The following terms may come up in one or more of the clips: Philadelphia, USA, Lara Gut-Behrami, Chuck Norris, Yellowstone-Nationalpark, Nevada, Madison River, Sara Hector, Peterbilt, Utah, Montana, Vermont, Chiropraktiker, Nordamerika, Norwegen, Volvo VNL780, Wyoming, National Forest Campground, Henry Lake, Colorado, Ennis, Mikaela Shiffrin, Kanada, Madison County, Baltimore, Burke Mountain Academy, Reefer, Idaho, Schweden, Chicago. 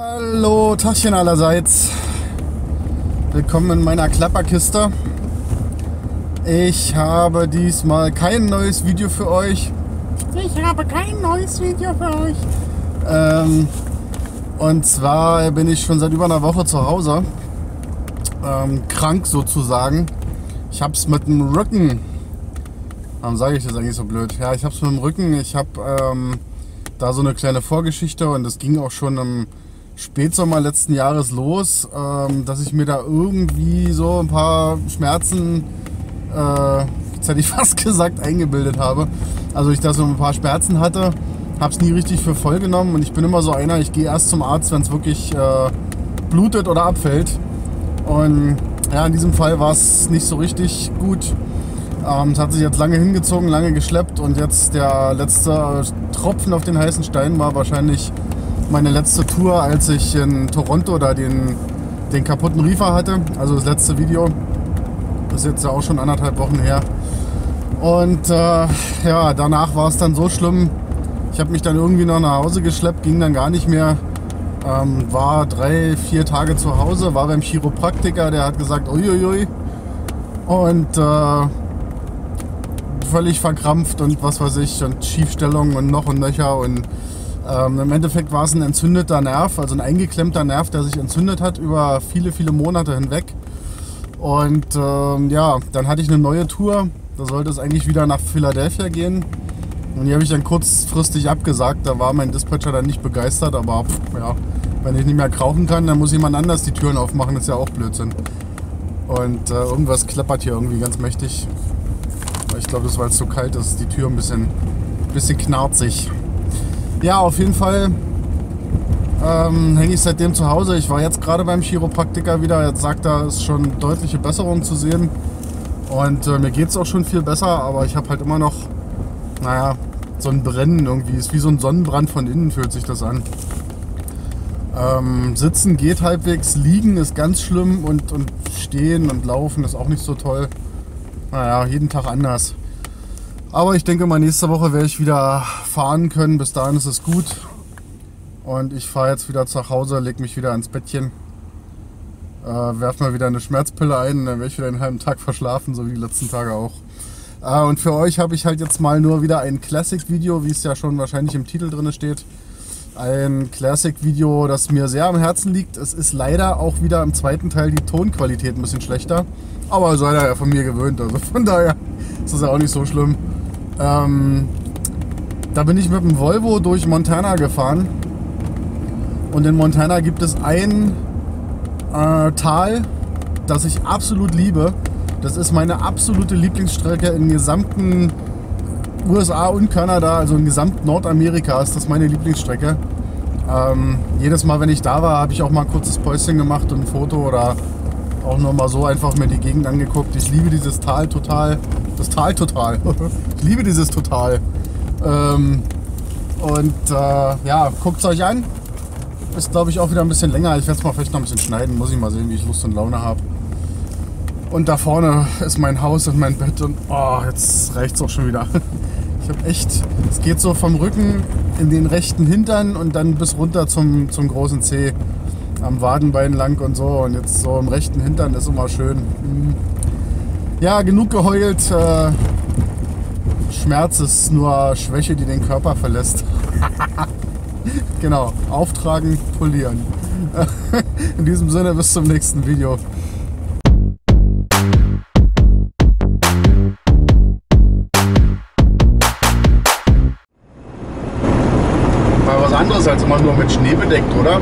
Hallo, Tagchen allerseits. Willkommen in meiner Klapperkiste. Ich habe diesmal kein neues Video für euch. Und zwar bin ich schon seit über einer Woche zu Hause. Krank sozusagen. Ich habe es mit dem Rücken. Warum sage ich das eigentlich so blöd? Ja, ich habe es mit dem Rücken. Ich habe da so eine kleine Vorgeschichte und das ging auch schon im Spätsommer letzten Jahres los, dass ich mir da irgendwie so ein paar Schmerzen, jetzt hätte ich fast gesagt, eingebildet habe. Also ich da so ein paar Schmerzen hatte, habe es nie richtig für voll genommen und ich bin immer so einer, ich gehe erst zum Arzt, wenn es wirklich blutet oder abfällt. Und ja, in diesem Fall war es nicht so richtig gut. Es hat sich jetzt lange hingezogen, lange geschleppt und jetzt der letzte Tropfen auf den heißen Stein war wahrscheinlich meine letzte Tour, als ich in Toronto da den kaputten Reefer hatte. Also das letzte Video, das ist jetzt ja auch schon 1,5 Wochen her. Und ja, danach war es dann so schlimm. Ich habe mich dann irgendwie noch nach Hause geschleppt, ging dann gar nicht mehr. War 3, 4 Tage zu Hause, war beim Chiropraktiker, der hat gesagt, uiuiui. Und völlig verkrampft und was weiß ich und Schiefstellung und noch und nöcher und im Endeffekt war es ein entzündeter Nerv, also ein eingeklemmter Nerv, der sich entzündet hat über viele, viele Monate hinweg. Und ja, dann hatte ich eine neue Tour, da sollte es eigentlich wieder nach Philadelphia gehen und die habe ich dann kurzfristig abgesagt, da war mein Dispatcher dann nicht begeistert, aber pff, ja, wenn ich nicht mehr krauchen kann, dann muss jemand anders die Türen aufmachen, das ist ja auch Blödsinn. Und irgendwas klappert hier irgendwie ganz mächtig. Ich glaube, das war, weil es so kalt ist, die Tür ein bisschen knarzig. Ja, auf jeden Fall hänge ich seitdem zu Hause. Ich war jetzt gerade beim Chiropraktiker wieder. Jetzt sagt er, es ist schon deutliche Besserung zu sehen. Und mir geht es auch schon viel besser, aber ich habe halt immer noch, naja, so ein Brennen irgendwie. Ist wie so ein Sonnenbrand von innen, fühlt sich das an. Sitzen geht halbwegs, liegen ist ganz schlimm und stehen und laufen ist auch nicht so toll. Naja, jeden Tag anders. Aber ich denke mal, nächste Woche werde ich wieder fahren können. Bis dahin ist es gut. Und ich fahre jetzt wieder nach Hause, lege mich wieder ins Bettchen. Werfe mal wieder eine Schmerzpille ein und dann werde ich wieder einen halben Tag verschlafen, so wie die letzten Tage auch. Und für euch habe ich halt jetzt mal nur wieder ein Classic-Video, wie es ja schon wahrscheinlich im Titel drin steht. Ein Classic-Video, das mir sehr am Herzen liegt. Es ist leider auch wieder im zweiten Teil die Tonqualität ein bisschen schlechter. Aber seid ihr ja von mir gewöhnt, also von daher ist das ja auch nicht so schlimm. Da bin ich mit dem Volvo durch Montana gefahren und in Montana gibt es ein Tal, das ich absolut liebe. Das ist meine absolute Lieblingsstrecke im gesamten USA und Kanada, also im gesamten Nordamerika ist das meine Lieblingsstrecke. Jedes Mal, wenn ich da war, habe ich auch mal ein kurzes Päuschen gemacht und ein Foto oder auch noch mal so einfach mir die Gegend angeguckt. Ich liebe dieses Tal total. Das Tal total. Ich liebe dieses Total. Ja, guckt es euch an. Ist, glaube ich, auch wieder ein bisschen länger. Ich werde es mal vielleicht noch ein bisschen schneiden. Muss ich mal sehen, wie ich Lust und Laune habe. Und da vorne ist mein Haus und mein Bett. Und oh, jetzt reicht es auch schon wieder. Ich habe echt... Es geht so vom Rücken in den rechten Hintern und dann bis runter zum großen Zeh. Am Wadenbein lang und so und jetzt so im rechten Hintern ist immer schön. Ja, genug geheult. Schmerz ist nur Schwäche, die den Körper verlässt. Genau, auftragen, polieren. In diesem Sinne, bis zum nächsten Video. Mal was anderes als immer nur mit Schnee bedeckt, oder?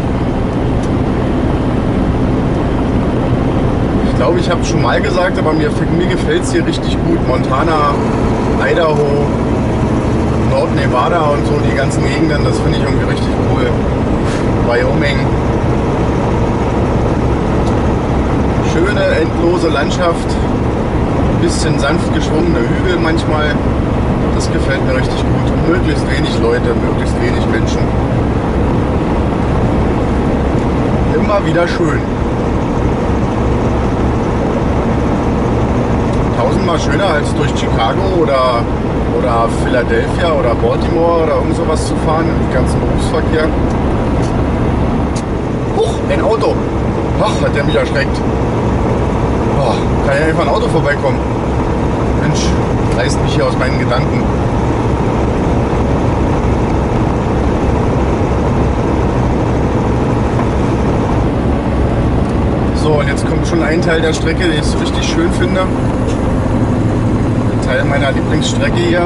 Ich glaube, ich habe es schon mal gesagt, aber mir gefällt es hier richtig gut. Montana, Idaho, Nord-Nevada und so, die ganzen Gegenden, das finde ich irgendwie richtig cool. Wyoming. Schöne, endlose Landschaft. Ein bisschen sanft geschwungene Hügel manchmal. Das gefällt mir richtig gut. Und möglichst wenig Leute, möglichst wenig Menschen. Immer wieder schön. Tausendmal schöner als durch Chicago oder Philadelphia oder Baltimore oder irgend sowas zu fahren im ganzen Berufsverkehr. Ach, hat der mich erschreckt. Oh, kann ja einfach ein Auto vorbeikommen. Mensch, reißt mich hier aus meinen Gedanken. So, und jetzt kommt schon ein Teil der Strecke, den ich so richtig schön finde. Ein Teil meiner Lieblingsstrecke hier.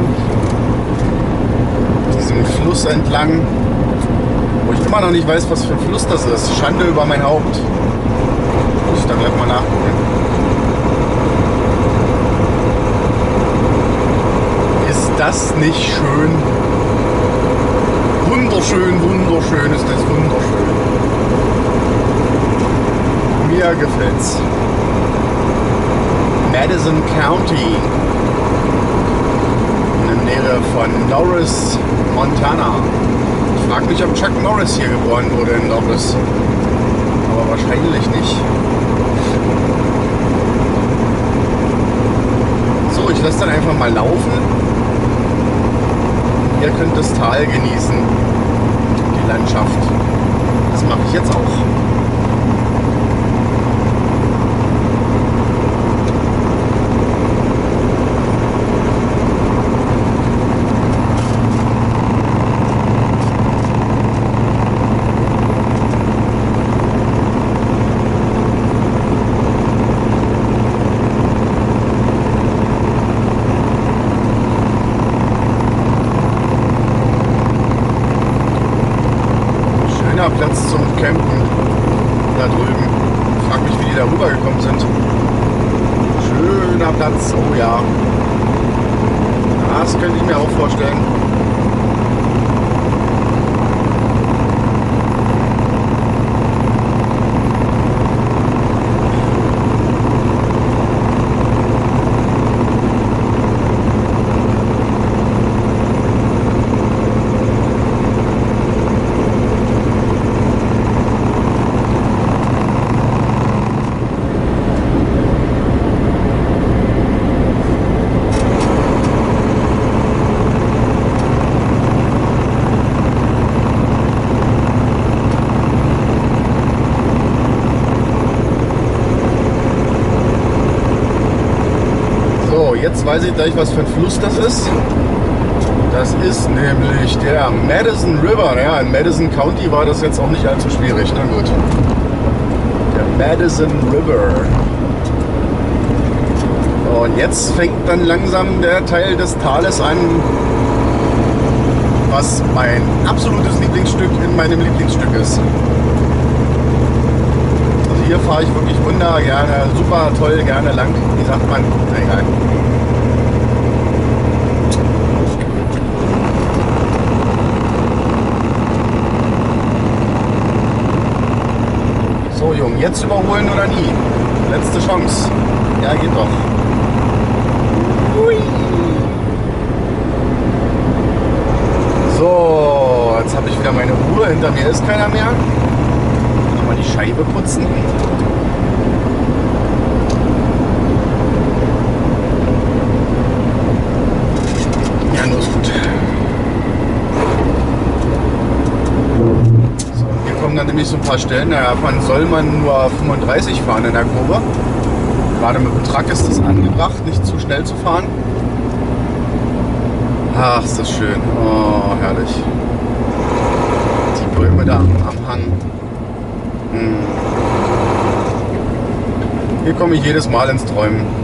Diesen Fluss entlang. Wo ich immer noch nicht weiß, was für ein Fluss das ist. Schande über mein Haupt. Muss ich da gleich mal nachgucken. Ist das nicht schön? Wunderschön, wunderschön ist das, wunderschön. Mir gefällt's. Madison County. In der Nähe von Norris, Montana. Ich frage mich, ob Chuck Norris hier geboren wurde in Norris. Aber wahrscheinlich nicht. So, ich lasse dann einfach mal laufen. Ihr könnt das Tal genießen. Die Landschaft. Das mache ich jetzt auch. Platz zum Campen da drüben. Ich frage mich, wie die da rübergekommen sind. Schöner Platz, oh ja. Das könnte ich mir auch vorstellen. Jetzt weiß ich gleich, was für ein Fluss das ist. Das ist nämlich der Madison River. Ja, in Madison County war das jetzt auch nicht allzu schwierig. Na gut. Der Madison River. So, und jetzt fängt dann langsam der Teil des Tales an, was mein absolutes Lieblingsstück in meinem Lieblingsstück ist. Also hier fahre ich wirklich wunder gerne, super toll gerne lang. Wie sagt man? Egal. So, Jung, jetzt überholen oder nie? Letzte Chance. Ja, geht doch. Hui. So, jetzt habe ich wieder meine Ruhe. Hinter mir ist keiner mehr. Nochmal die Scheibe putzen. Ja, nur ist gut. Dann nämlich so ein paar Stellen, naja, wann soll man nur 35 fahren in der Kurve? Gerade mit dem Truck ist das angebracht, nicht zu schnell zu fahren. Ach, ist das schön. Oh, herrlich. Die Bäume da am Hang. Hier komme ich jedes Mal ins Träumen.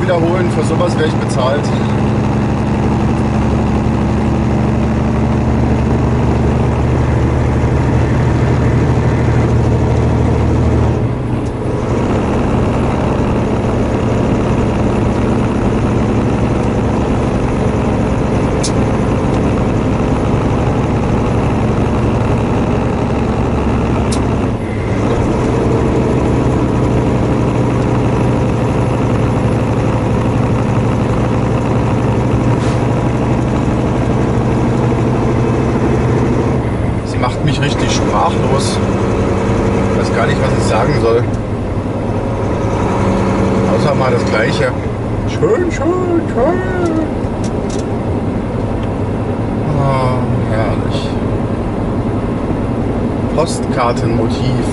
Wiederholen, für sowas wäre ich bezahlt. gar nicht, was ich sagen soll. Außer mal das Gleiche. Schön, schön, schön. Oh, herrlich. Postkartenmotiv.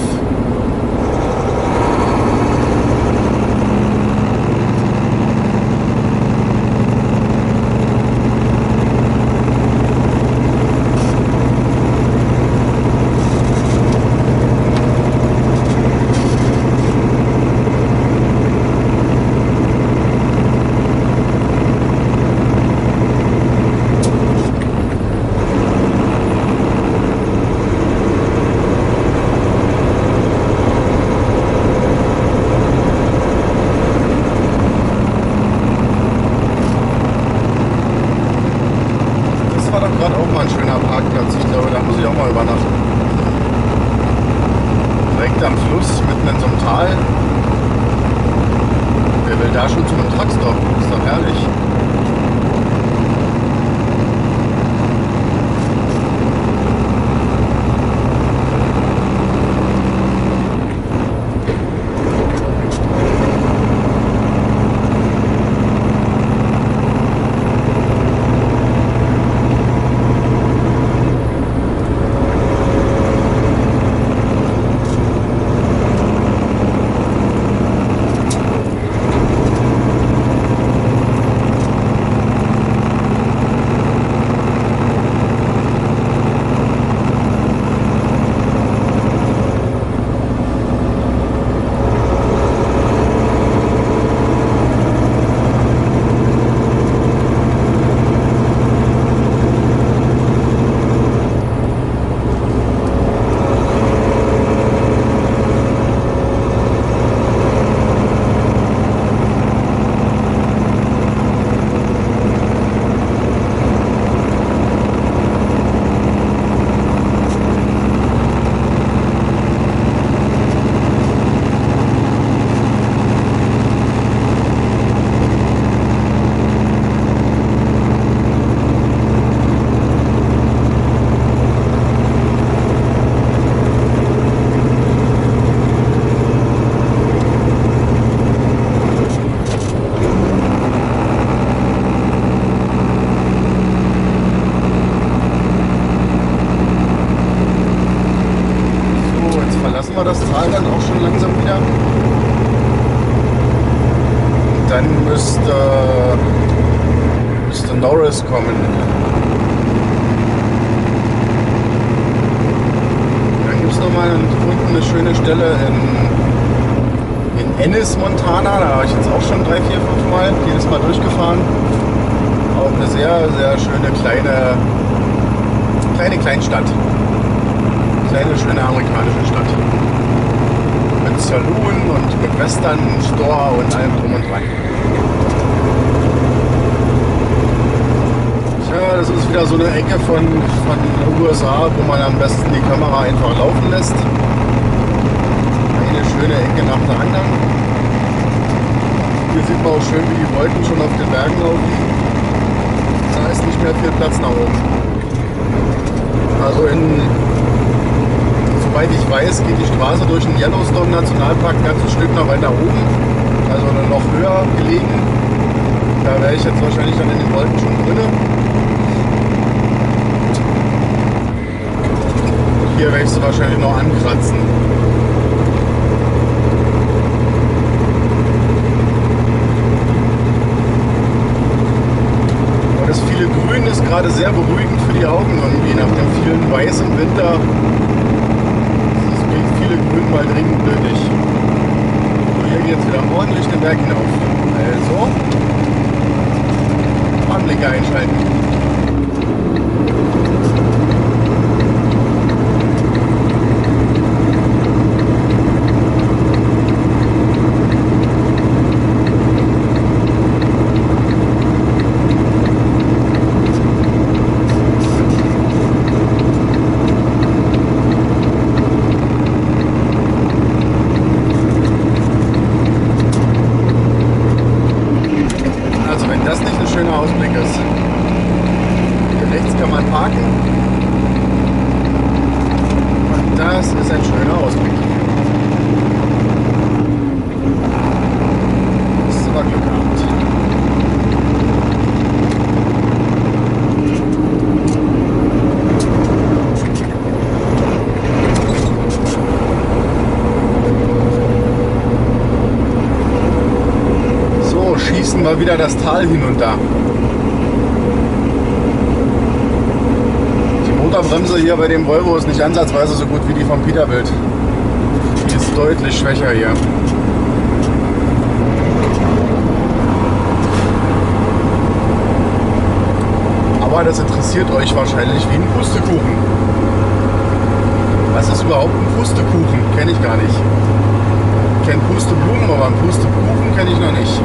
Das Tal dann auch schon langsam wieder. Und dann müsste Norris kommen. Dann gibt es nochmal unten eine schöne Stelle in Ennis, Montana. Da war ich jetzt auch schon 3, 4, 5 Mal jedes Mal durchgefahren. Auch eine sehr, sehr schöne kleine Kleinstadt. Kleine, schöne amerikanische Stadt. Mit Saloon und mit Western Store und allem drum und dran. Tja, das ist wieder so eine Ecke von den USA, wo man am besten die Kamera einfach laufen lässt. Eine schöne Ecke nach der anderen. Hier sieht man auch schön, wie die Wolken schon auf den Bergen laufen. Da ist nicht mehr viel Platz nach oben. Also soweit ich weiß, geht die Straße durch den Yellowstone-Nationalpark ein ganzes Stück noch weiter oben, also noch höher gelegen. Da wäre ich jetzt wahrscheinlich dann in den Wolken schon drinne. Hier werde ich sie wahrscheinlich noch ankratzen. Aber das viele Grün ist gerade sehr beruhigend für die Augen irgendwie, nach dem vielen Weiß im Winter. Grün mal dringend nötig. So, hier geht es wieder ordentlich den Berg hinauf. Also, Anblicke einschalten. Wenn das nicht ein schöner Ausblick ist. mal wieder das Tal hinunter. Die Motorbremse hier bei dem Volvo ist nicht ansatzweise so gut wie die vom Peterbilt. Die ist deutlich schwächer hier. Aber das interessiert euch wahrscheinlich wie ein Pustekuchen. Was ist überhaupt ein Pustekuchen? Kenne ich gar nicht. Ich kenne Pusteblumen, aber einen Pustekuchen kenne ich noch nicht.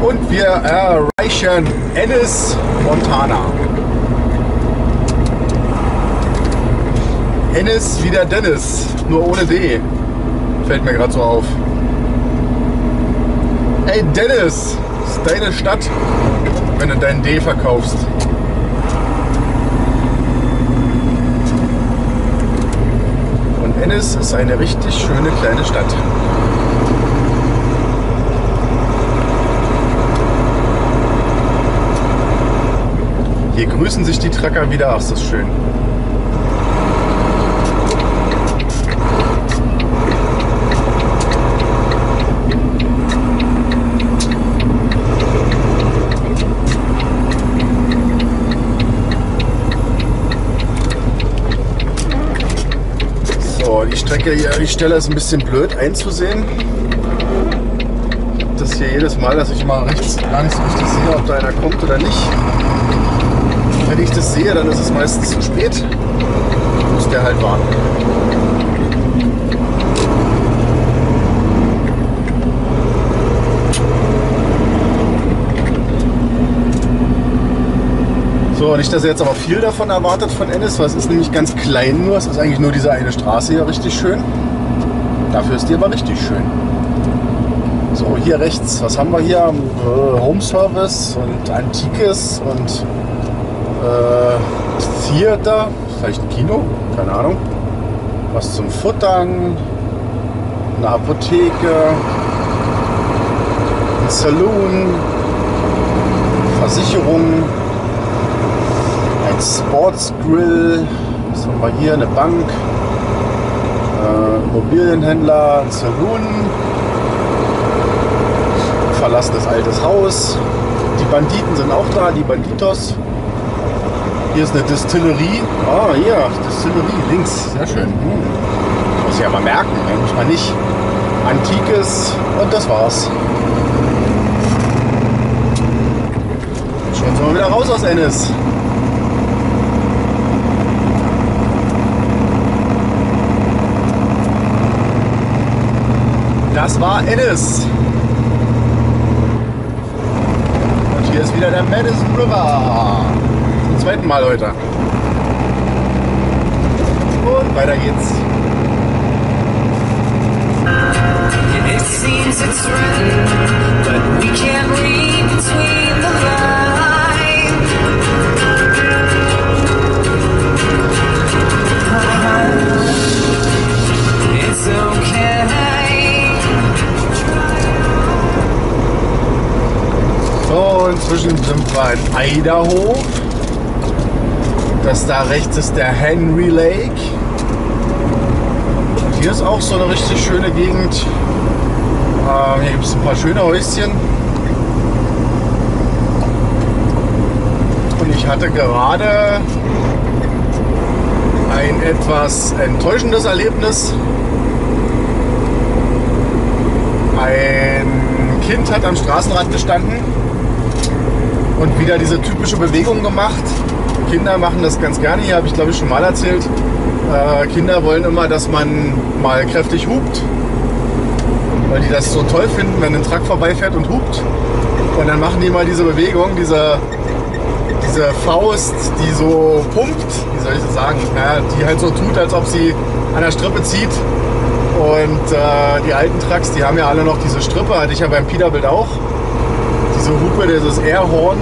Und wir erreichen Ennis, Montana. Ennis wie der Dennis, nur ohne D. Fällt mir gerade so auf. Ey Dennis, ist deine Stadt, wenn du dein D verkaufst. Und Ennis ist eine richtig schöne kleine Stadt. Hier grüßen sich die Trecker wieder, ach, ist das schön. Die Strecke hier, die Stelle ist ein bisschen blöd einzusehen. Ich habe das hier jedes Mal, dass ich mal rechts lang so richtig sehe, ob da einer kommt oder nicht. Wenn ich das sehe, dann ist es meistens zu spät. Muss der halt warten. So, nicht, dass ihr jetzt aber viel davon erwartet von Ennis, weil es ist nämlich ganz klein nur. Es ist eigentlich nur diese eine Straße hier richtig schön. Dafür ist die aber richtig schön. So, hier rechts, was haben wir hier? Home Service und Antikes und Theater, vielleicht ein Kino, keine Ahnung. Was zum Futtern, eine Apotheke, ein Saloon, Versicherung. Sportsgrill, was haben wir hier? Eine Bank, Immobilienhändler, ein Saloon, verlassenes altes Haus. Die Banditen sind auch da, die Banditos. Hier ist eine Distillerie. Ah, hier, Distillerie links, sehr schön. Muss ich aber merken, eigentlich mal nicht. Antikes und das war's. Schon sind wir wieder raus aus Ennis. Das war Ennis. Und hier ist wieder der Madison River. Zum zweiten Mal heute. Und weiter geht's. It seems it's written, but we can't read between the lines. Inzwischen sind wir in Idaho. Das da rechts ist der Henry Lake. Und hier ist auch so eine richtig schöne Gegend. Hier gibt es ein paar schöne Häuschen. Und ich hatte gerade ein etwas enttäuschendes Erlebnis. Ein Kind hat am Straßenrand gestanden und wieder diese typische Bewegung gemacht. Kinder machen das ganz gerne, hier habe ich glaube ich schon mal erzählt. Kinder wollen immer, dass man mal kräftig hupt, weil die das so toll finden, wenn ein Truck vorbeifährt und hupt. Und dann machen die mal diese Bewegung, diese Faust, die so pumpt, wie soll ich das sagen, naja, die halt so tut, als ob sie an der Strippe zieht. Und die alten Trucks, die haben ja alle noch diese Strippe, hatte ich ja beim Peterbilt auch. Diese Hupe, dieses Airhorn,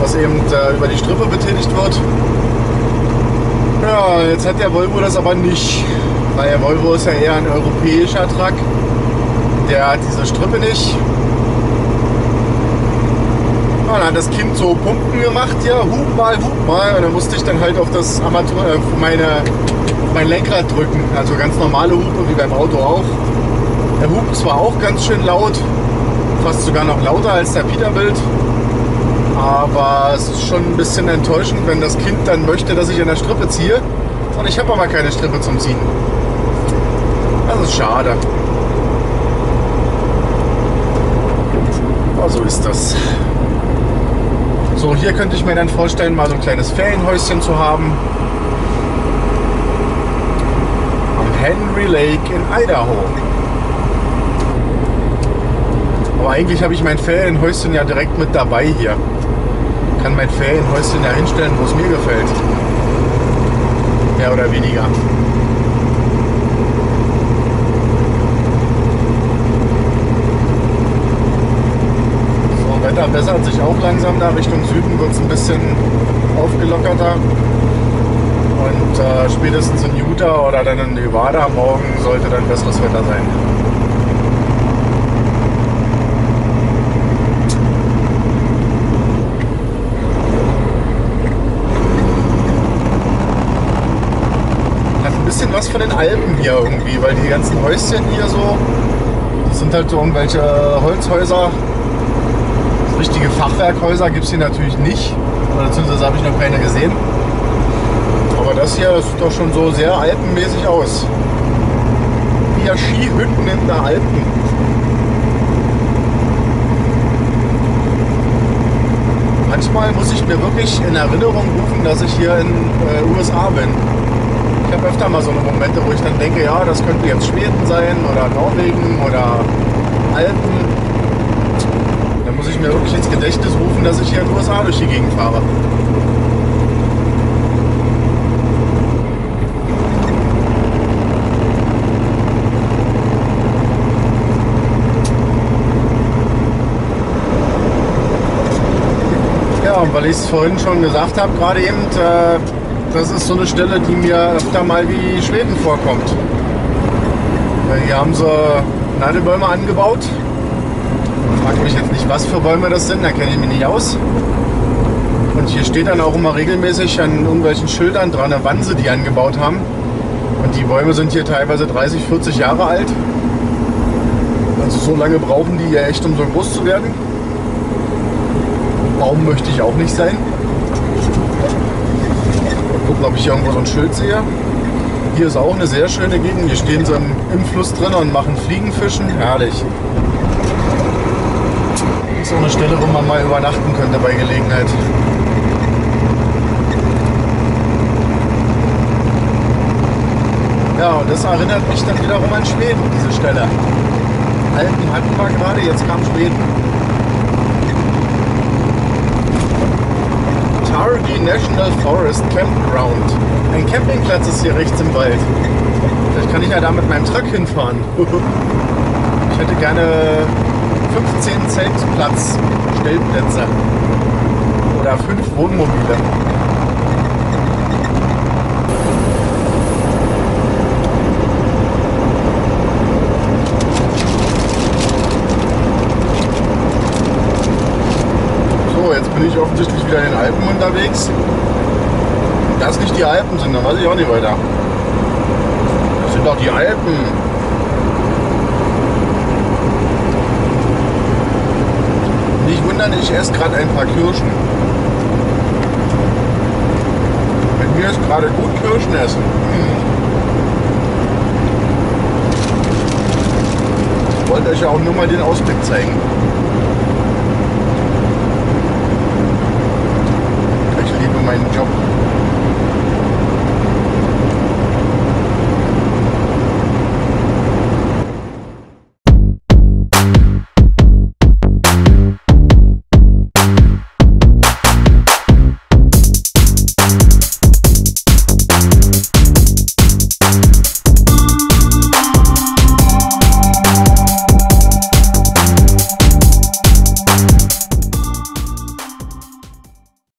was eben über die Strippe betätigt wird. Ja, jetzt hat der Volvo das aber nicht, weil der Volvo ist ja eher ein europäischer Truck der hat diese Strippe nicht. Und dann hat das Kind so Pumpen gemacht, ja, hup mal, und dann musste ich dann halt auf das Armatur, mein Lenkrad drücken, also ganz normale Hupe wie beim Auto auch. Der hupt zwar auch ganz schön laut, fast sogar noch lauter als der Peterbilt, aber es ist schon ein bisschen enttäuschend, wenn das Kind dann möchte, dass ich an der Strippe ziehe und ich habe aber keine Strippe zum Ziehen. Das ist schade. Aber so ist das. So, hier könnte ich mir dann vorstellen, mal so ein kleines Ferienhäuschen zu haben. Am Henry Lake in Idaho. Aber eigentlich habe ich mein Ferienhäuschen ja direkt mit dabei hier. Ich kann mein Ferienhäuschen ja hinstellen, wo es mir gefällt. Mehr oder weniger. Wetter bessert sich auch langsam, da Richtung Süden wird es ein bisschen aufgelockerter und spätestens in Utah oder dann in Nevada morgen sollte dann besseres Wetter sein. Hat ein bisschen was von den Alpen hier irgendwie, weil die ganzen Häuschen hier so, das sind halt so irgendwelche Holzhäuser. Richtige Fachwerkhäuser gibt es hier natürlich nicht, oder beziehungsweise habe ich noch keine gesehen. Aber das hier sieht doch schon so sehr alpenmäßig aus. Wie ja Skihütten in der Alpen. Manchmal muss ich mir wirklich in Erinnerung rufen, dass ich hier in den USA bin. Ich habe öfter mal so eine Momente, wo ich dann denke, ja, das könnte jetzt Schweden sein oder Norwegen oder Alpen. Da muss ich mir wirklich ins Gedächtnis rufen, dass ich hier in den USA durch die Gegend fahre. Ja, und weil ich es vorhin schon gesagt habe, gerade eben, das ist so eine Stelle, die mir öfter mal wie Schweden vorkommt. Hier haben sie Nadelbäume angebaut. Frag mich jetzt nicht, was für Bäume das sind, da kenne ich mich nicht aus. Und hier steht dann auch immer regelmäßig an irgendwelchen Schildern dran, wann sie die angebaut haben. Und die Bäume sind hier teilweise 30, 40 Jahre alt. Also so lange brauchen die ja echt, um so groß zu werden. Baum möchte ich auch nicht sein. Gucken, ob ich hier irgendwo so ein Schild sehe. Hier ist auch eine sehr schöne Gegend. Hier stehen sie im Fluss drin und machen Fliegenfischen. Herrlich. So eine Stelle, wo man mal übernachten könnte bei Gelegenheit. Ja, und das erinnert mich dann wiederum an Schweden, diese Stelle. Alpen hatten wir gerade, jetzt kam Schweden. National Forest Campground. Ein Campingplatz ist hier rechts im Wald. Vielleicht kann ich ja da mit meinem Truck hinfahren. Ich hätte gerne 15 Zeltplätze oder 5 Wohnmobile. So, jetzt bin ich offensichtlich wieder in den Alpen unterwegs. Wenn das nicht die Alpen sind, dann weiß ich auch nicht weiter. Das sind doch die Alpen. Nicht wundern, ich esse gerade ein paar Kirschen. Mit mir ist gerade gut Kirschen essen. Ich wollte euch ja auch nur mal den Ausblick zeigen.